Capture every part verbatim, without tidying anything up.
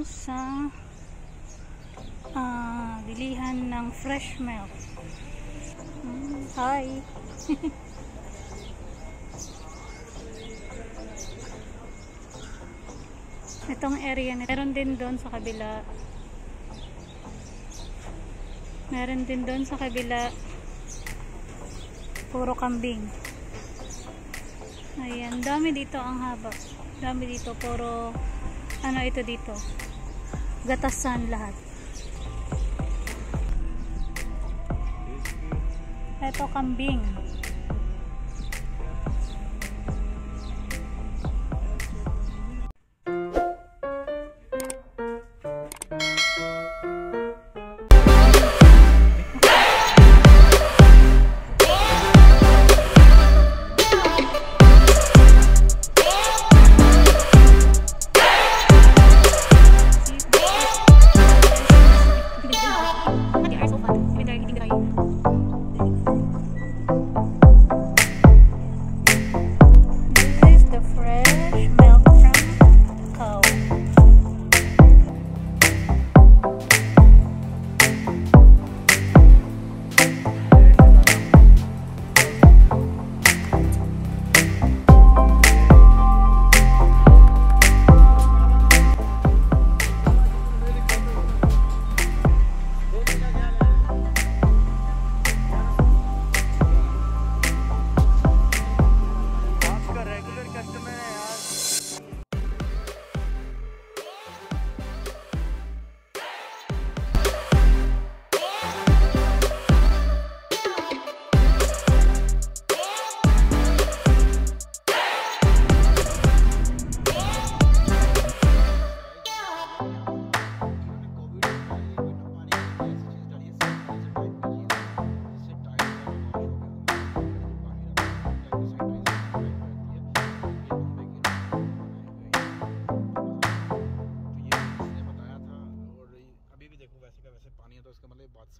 lang sa uh, bilihan ng fresh milk. Mm, hi! Itong area na meron din doon sa kabila. Meron din doon sa kabila. Puro kambing. Ayan, dami dito, ang haba. Dami dito, puro ano ito dito. Gatasan lahat. Ito kambing.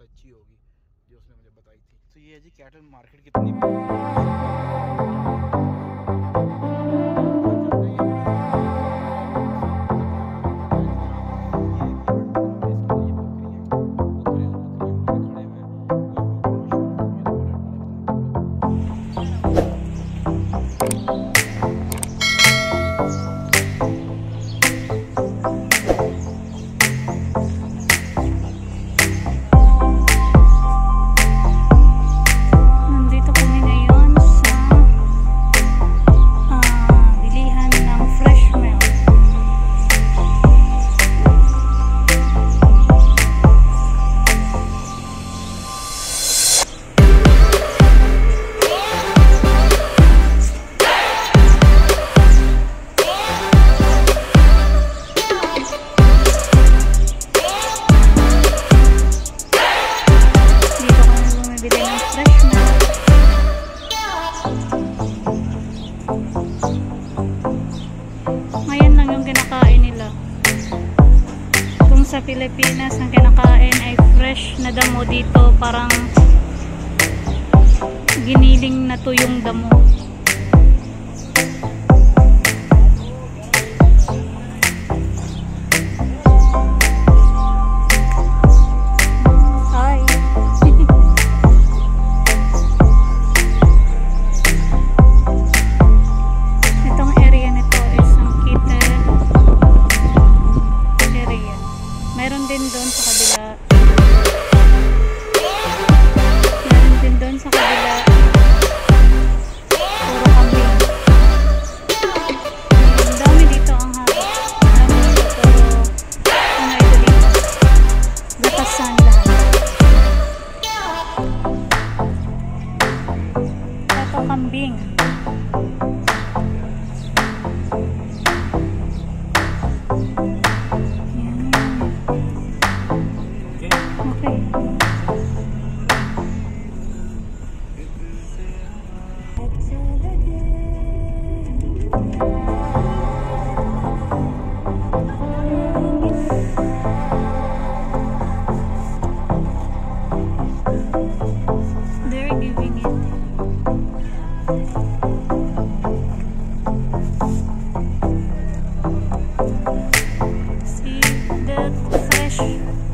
अच्छी होगी जो उसने मुझे बताई थी। तो ये है जी कैटल मार्केट कितनी sa Pilipinas, ang kinakain ay fresh na damo. Dito parang giniling na tuyong damo. Meron din doon sa kabila. Puro kambing. get fresh.